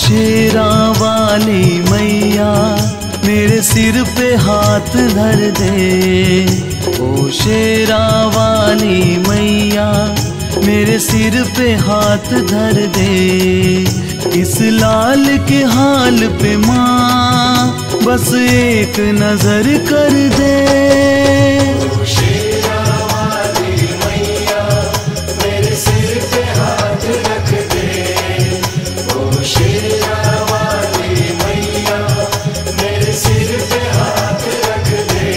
शेरा वाली मैया मेरे सिर पे हाथ धर दे, ओ शेरा वाली मैया मेरे सिर पे हाथ धर दे। इस लाल के हाल पे माँ बस एक नजर कर दे, शेरा वाली मैया मेरे सिर पे हाथ रख दे, ओ शेरा वाली मैया मेरे सिर पे हाथ रख दे।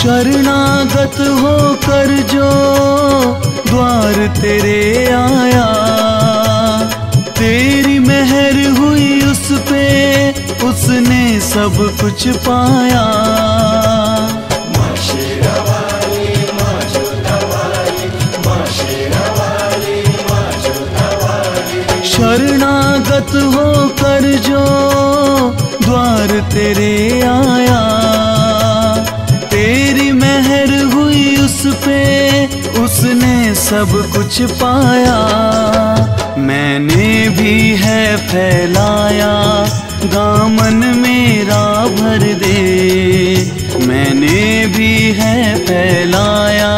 शरणागत होकर जो द्वार तेरे आया, तेरी मेहर हुई उस पे उसने सब कुछ पाया। माँ शेरा वाली माँ जोधा वाली, माँ शेरा वाली माँ जोधा वाली। शरणागत होकर जो द्वार तेरे आया, पे उसने सब कुछ पाया। मैंने भी है फैलाया दामन मेरा भर दे, मैंने भी है फैलाया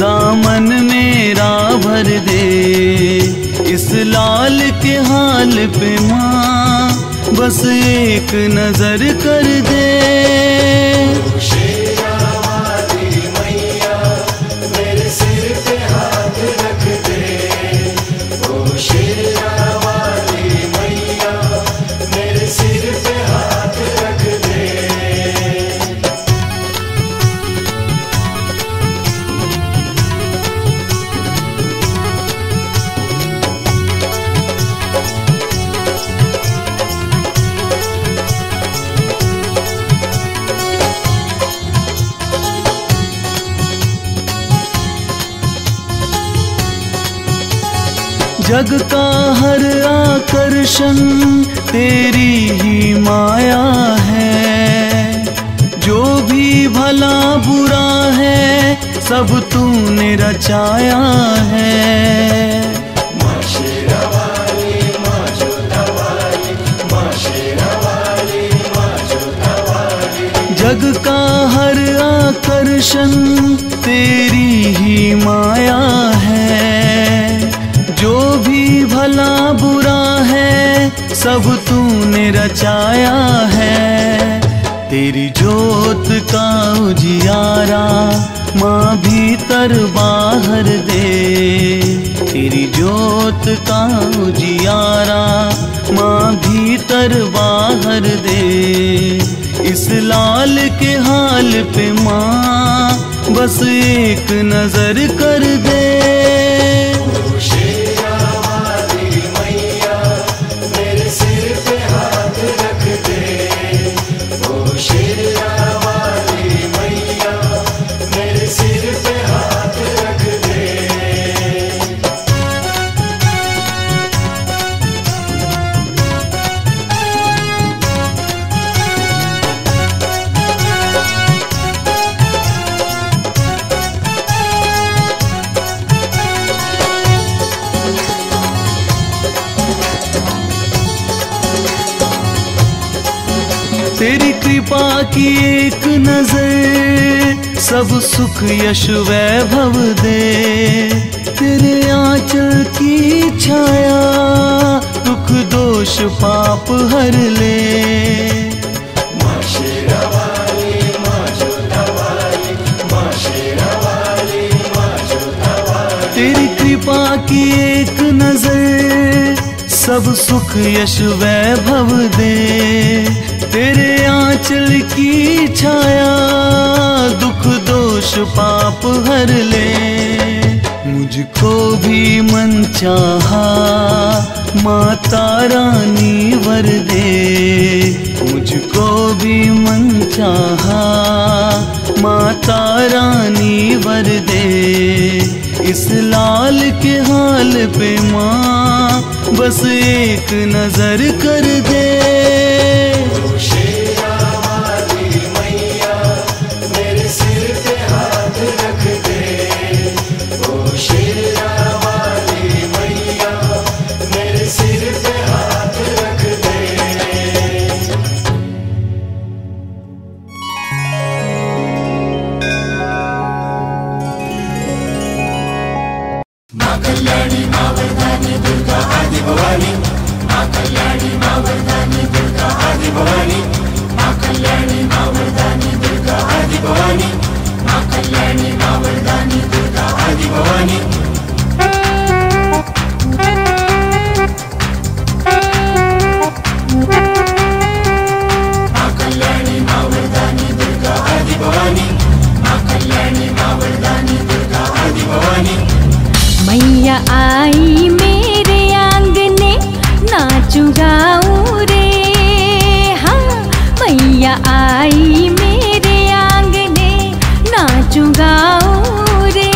दामन मेरा भर दे। इस लाल के हाल पे माँ बस एक नजर कर दे, जग का हर आकर्षण तेरी ही माया है, जो भी भला बुरा है सब तूने रचाया है। माँ शेरा वाली माँ जोधा वाली, माँ शेरा वाली माँ जोधा वाली। जग का हर आकर्षण तेरी ही माया है, जो भी भला बुरा है सब तूने रचाया है। तेरी जोत का उजियारा माँ भीतर बाहर दे, तेरी जोत का उजियारा माँ भीतर बाहर दे। इस लाल के हाल पे माँ बस एक नजर कर दे, तेरी कृपा की एक नजर सब सुख यश वैभव दे। तेरे आंचल की छाया दुख दोष पाप हर ले। माँ शेरा वाली माँ जोधा वाली, माँ शेरा वाली माँ जोधा वाली। तेरी कृपा की एक नजर सब सुख यश वैभव दे। तेरे आंचल की छाया दुख दोष पाप हर ले। मुझको भी मन चाहा माता रानी वर दे, मुझको भी मन चाहा माता रानी पे माँ बस एक नजर कर दे। शेरा वाली मैया मेरे सिर पे हाथ रख दे, ओ शेरा वाली मैया मेरे सिर पे हाथ रख दे। माँ कल्याणी माँ वरदानी दुर्गा आदि भवानी, माँ कल्याणी माँ वरदानी दुर्गा आदि भवानी, माँ कल्याणी माँ वरदानी दुर्गा आदि भवानी, माँ कल्याणी माँ वरदानी दुर्गा आदि भवानी। माँ कल्याणी माँ वरदानी दुर्गा आदि भवानी, माँ कल्याणी माँ वरदानी दुर्गा आदि भवानी। मैया आई मेरे आंगने नाचू गाऊं रे, हाँ मैया आई मेरे आंगने नाचू गाऊं रे,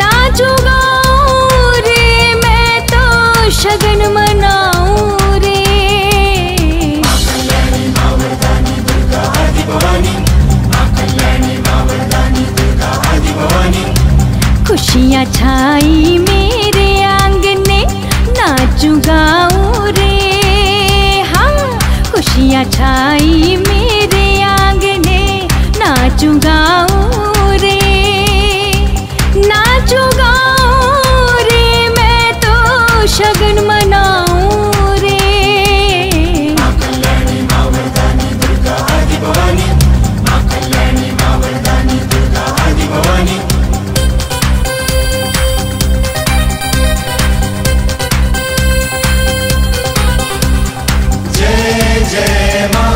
नाचू गाऊं रे मैं तो शगन मनाऊं रे। माँ कल्याणी माँ वरदानी दुर्गा आदि भवानी, माँ कल्याणी माँ वरदानी दुर्गा आदि भवानी। खुशियाँ छाई मेरे आंगने नाचू गाऊं रे, हाँ खुशियाँ छाई मेरे आंगने नाचू गाऊं रे, नाचू गाऊं रे मैं तो शगन मनाऊं रे। माँ कल्याणी माँ वरदानी दुर्गा आदि भवानी, माँ कल्याणी माँ वरदानी दुर्गा आदि भवानी। जय माँ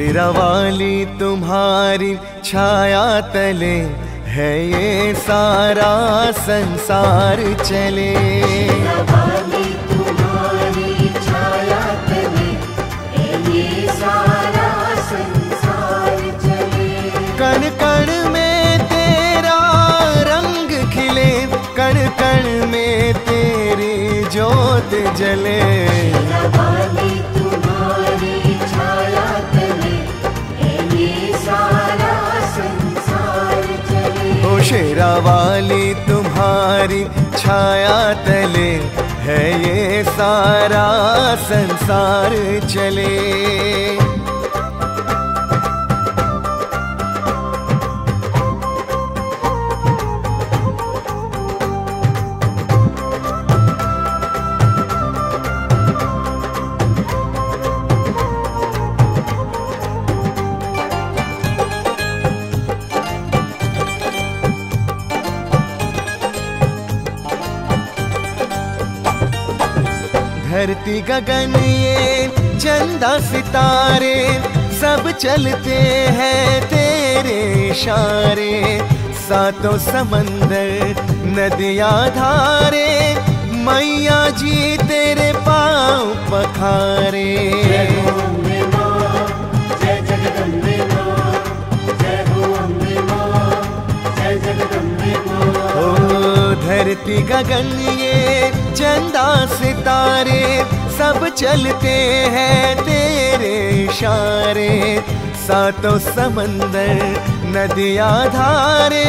तेरा वाली तुम्हारी छाया तले है ये सारा संसार चले। तेरा वाली तुम्हारी छाया तले है ये सारा संसार चले। कण कण में तेरा रंग खिले, कण कण में तेरी ज्योत जले। तेरा वाली तुम्हारी छाया शेरा वाली तुम्हारी छाया तले है ये सारा संसार चले। धरती गगन ये चंदा सितारे सब चलते हैं तेरे इशारे। सातों समंदर नदियाँ धारे मैया जी तेरे पाँव पखारे। धरती गगन ये चंदा सितारे सब चलते हैं तेरे इशारे। सातों समंदर नदियाँ धारे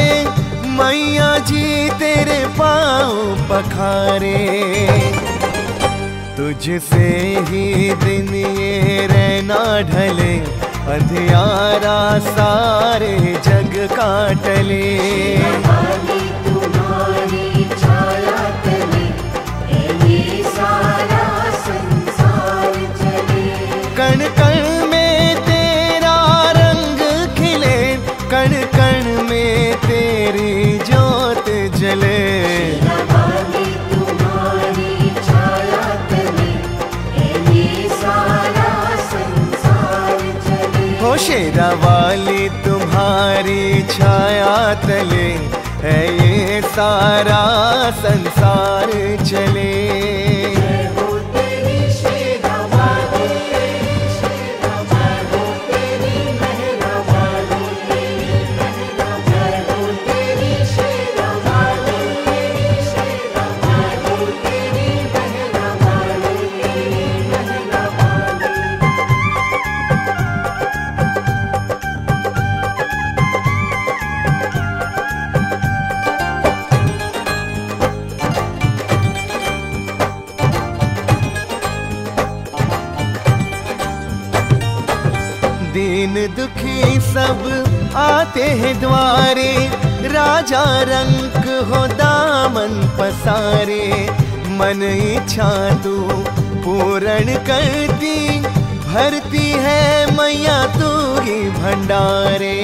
मैया जी तेरे पाँव पखारे। तुझसे ही दिन ये रहना ढले, अंधियारा सारे जग का टले। कण कण में तेरा रंग खिले, कण कण में तेरी ज्योत जले। तेरा वाली तुम्हारी छाया तले ये सारा संसार चले। हो शेरा वाली तुम्हारी छाया तले है ये सारा संसार चले। दीन दुखी सब आते हैं द्वारे, राजा रंग हो दामन पसारे। मन इच्छा तू पूर्ण करती, भरती है मैया तू ही भंडारे।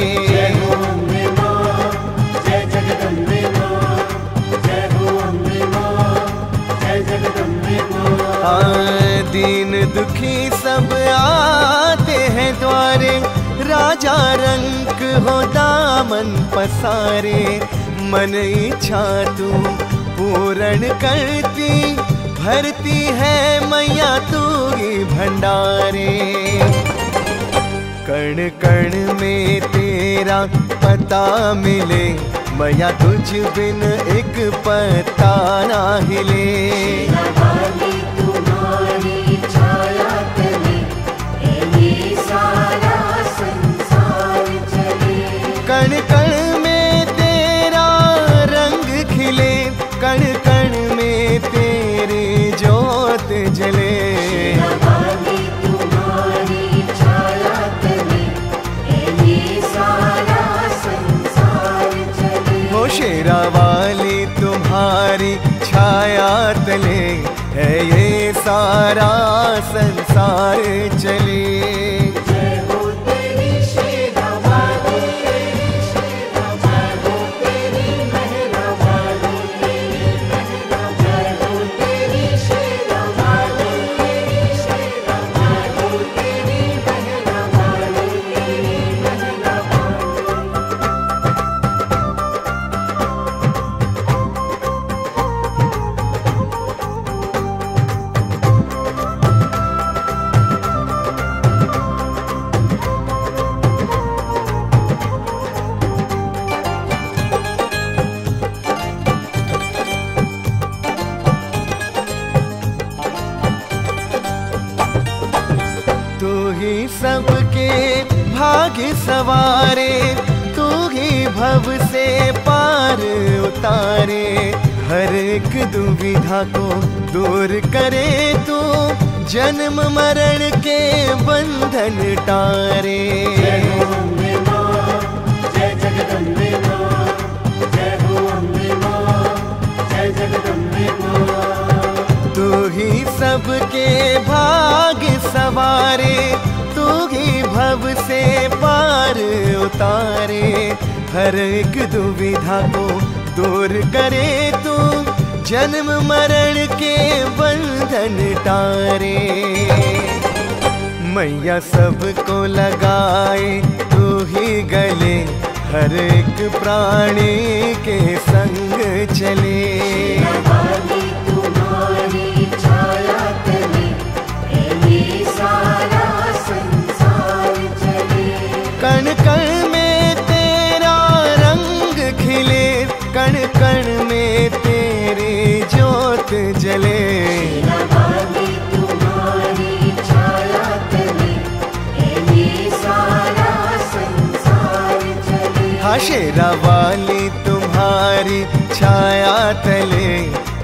दीन दुखी सब आते हैं द्वारे, राजा रंग हो दामन पसारे। मन इच्छा तू पूर्ण करती, भरती है मैया तू ही भंडारे। कण कण में तेरा पता मिले, मैया तुझ बिन एक पता ना हिले। कण कण में तेरा रंग खिले, कण कण में तेरी ज्योत जले। शेरा वाली तुम्हारी छाया तले ये सारा संसार चले। हो शेरा वाली तुम्हारी छाया तले है ये सारा संसार चले। सबके भाग्य सवारे, तू ही भव से पार उतारे। हर एक दुविधा को दूर करे तू, जन्म मरण के बंधन टारे। जय हो अम्बे मां, जय जगदम्बे मां, जय हो अम्बे मां, जय जगदम्बे मां। तू ही सबके भाग्य सवारे, तू ही भव से पार उतारे। हर एक दुविधा को दूर करे तू, जन्म मरण के बंधन टारे। मैया सबको लगाए तू ही गले, हर एक प्राणी के संग चले। कण कण कण कण में तेरी ज्योत जले। तुम्हारी छाया तले, ये सारा संसार चले। हाँ शेरा वाली तुम्हारी छाया तले,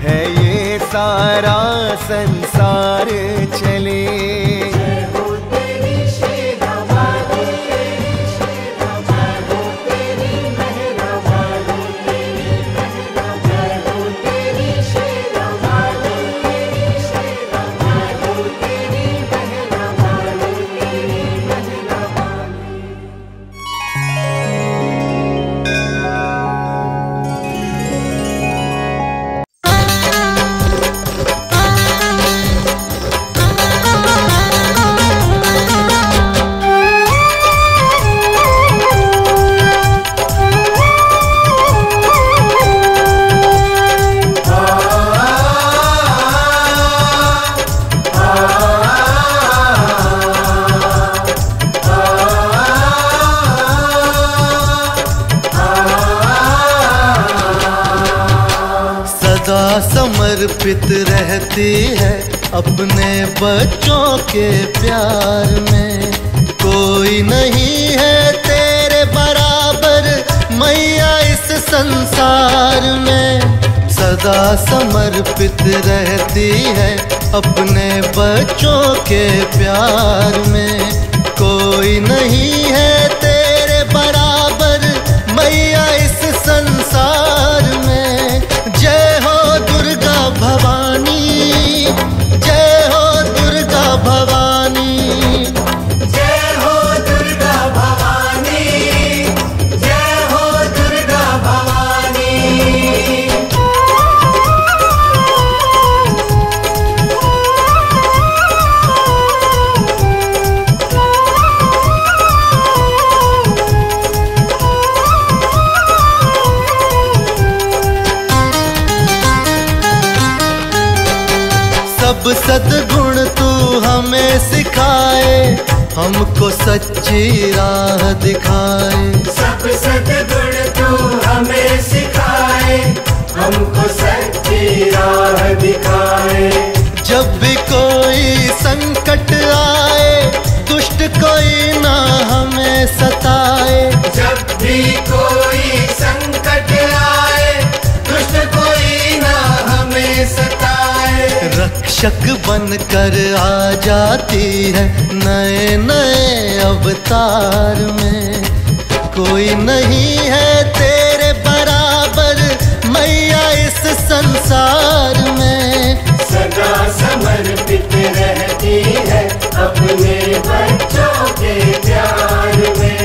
है ये सारा संसार चले। समर्पित रहती है अपने बच्चों के प्यार में, कोई नहीं है तेरे बराबर मैया इस संसार में। सदा समर्पित रहती है अपने बच्चों के प्यार में, कोई नहीं है तेरे बराबर मैया इस संसार में। जय हो दुर्गा भवानी, जय हो दुर्गा भवानी, जय हो दुर्गा भवानी, जय हो दुर्गा भवानी। सब सद्गुण तू हमें सिखाए, हमको सच्ची राह दिखाए। सब सद्गुण तू हमें सिखाए, हमको सच्ची राह दिखाए। जब भी कोई संकट आए, दुष्ट कोई ना हमें सताए। जब भी कोई संकट आए, दुष्ट कोई ना हमें सताए। रक्षक बनकर आ जाती है नए नए अवतार में, कोई नहीं है तेरे बराबर मैया इस संसार में। सदा समर्पित रहती है अपने बच्चों के प्यार में,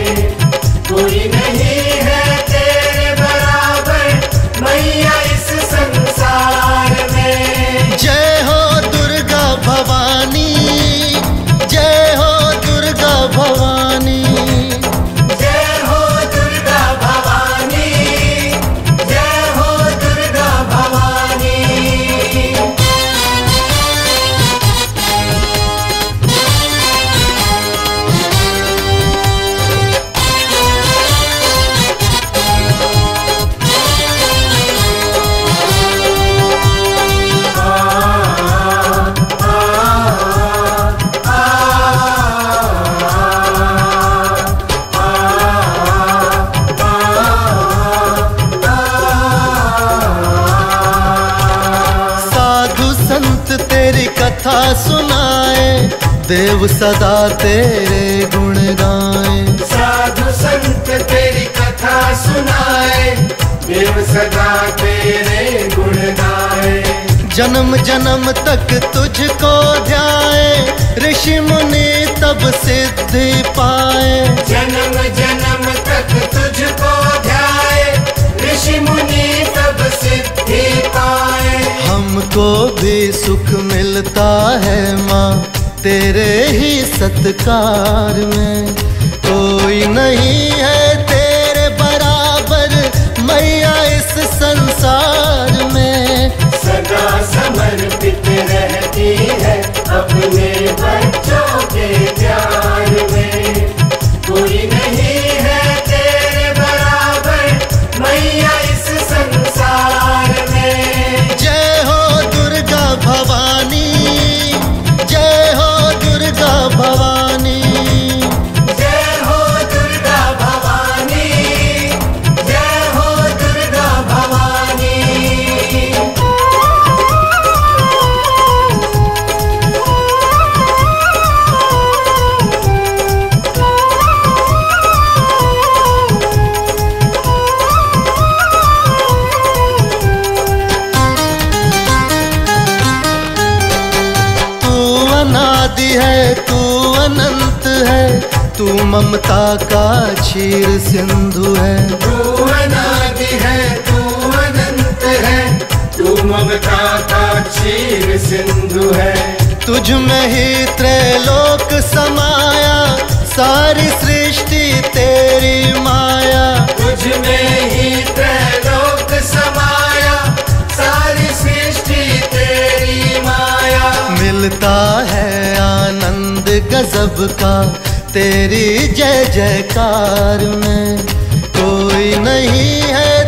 कोई नहीं है तेरे बराबर मैया इस संसार में। जय भवानी, जय हो दुर्गा भवानी, जय हो दुर्गा भवानी, जय हो दुर्गा भवानी। तेरी कथा सुनाए, देव सदा तेरे गुण गाए। साधु संत तेरी कथा सुनाए, देव सदा तेरे गुण गाए। जन्म जन्म तक तुझको ध्याए, ऋषि मुनि तब सिद्धि पाए। जन्म जन्म तक तुझको ध्याए, ऋषि मुनि तब सिद्धि पाए। हमको भी सुख मिलता है माँ तेरे ही सत्कार में, कोई नहीं है तेरे बराबर मैया इस संसार में। सदा समर्पित रहती है अपने बच्चों के प्यार में, कोई नहीं है तेरे बराबर मैया इस संसार में। जय हो दुर्गा भवानी, जय हो दुर्गा भवानी, जय हो दुर्गा भवानी, जय हो दुर्गा भवानी। तू अनादि है, तू अनंत है, तू ममता का क्षीर सिंधु है। तू अनादि है, तू अनंत है, तू ममता का क्षीर सिंधु है। तुझ में ही त्रैलोक समाया, सारी सृष्टि तेरी माया। तुझ में ही त्रैलोक समाया, सारी सृष्टि तेरी माया। मिलता है आनंद गजब का तेरी जय जयकार में, कोई नहीं है